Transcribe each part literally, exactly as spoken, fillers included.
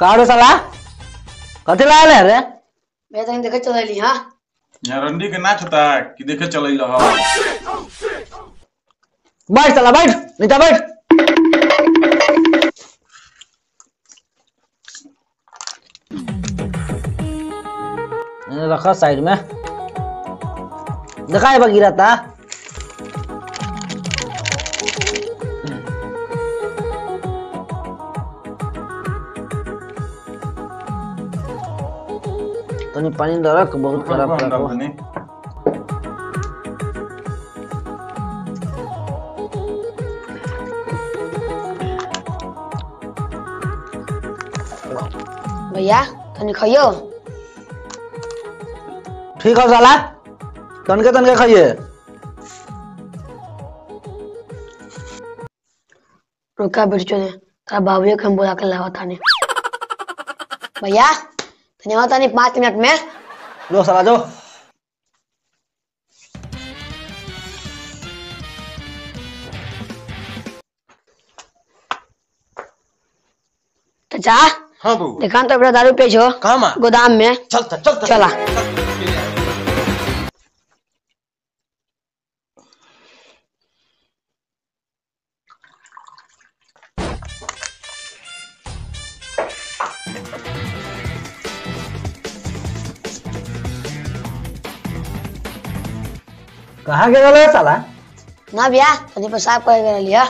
काड़ो साला कथि लाल है रे मैं तो देखे चलैली हां यार रंडी के नाच होता कि देखे चलैल हो बैठ साला बैठ नहीं तो बैठ रखा साइड में दिखाए बगीरा था तो नहीं पानी दरक बहुत खराब भैया तनी खाइयो ठीक है साला तनके तनके खाइए रुका बिरचो ने तेरा बाबू एक हम बोला के लावा था ने भैया तने होता नहीं पाँच मिनट में लो साला जो चाचा हाँ बाबू दुकान तो अपना दारू पेज हो कहाँ गोदाम में चलता चलता चला कहाँ गया गया साला ना भैया तनी पेशाब कर गया लिया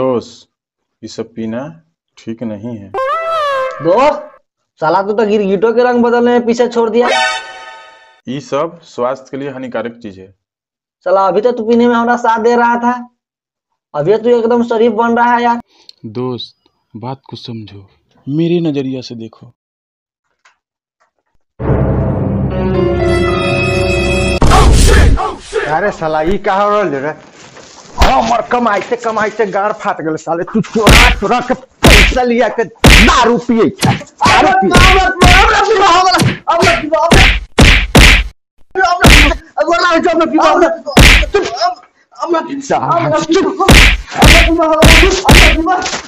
दोस्त ये सब पीना ठीक नहीं है दोस्त साला तू तो गिरगिटों के रंग बदलने में पीछे छोड़ दिया ये सब स्वास्थ्य के लिए हानिकारक चीज है साला अभी तो तू पीने में हमारा साथ दे रहा था अभी तू एकदम शरीफ बन रहा है यार दोस्त बात को समझो मेरे नजरिया से देखो अरे साला ये कहा हमर कमाई से कमाई से गाड़ फाट गए साले तू चोरा चोरा के पैसा लिया के दारू पिए दारू पिए हमरा हमरा हमरा हमरा हमरा हमरा हमरा हमरा हमरा हमरा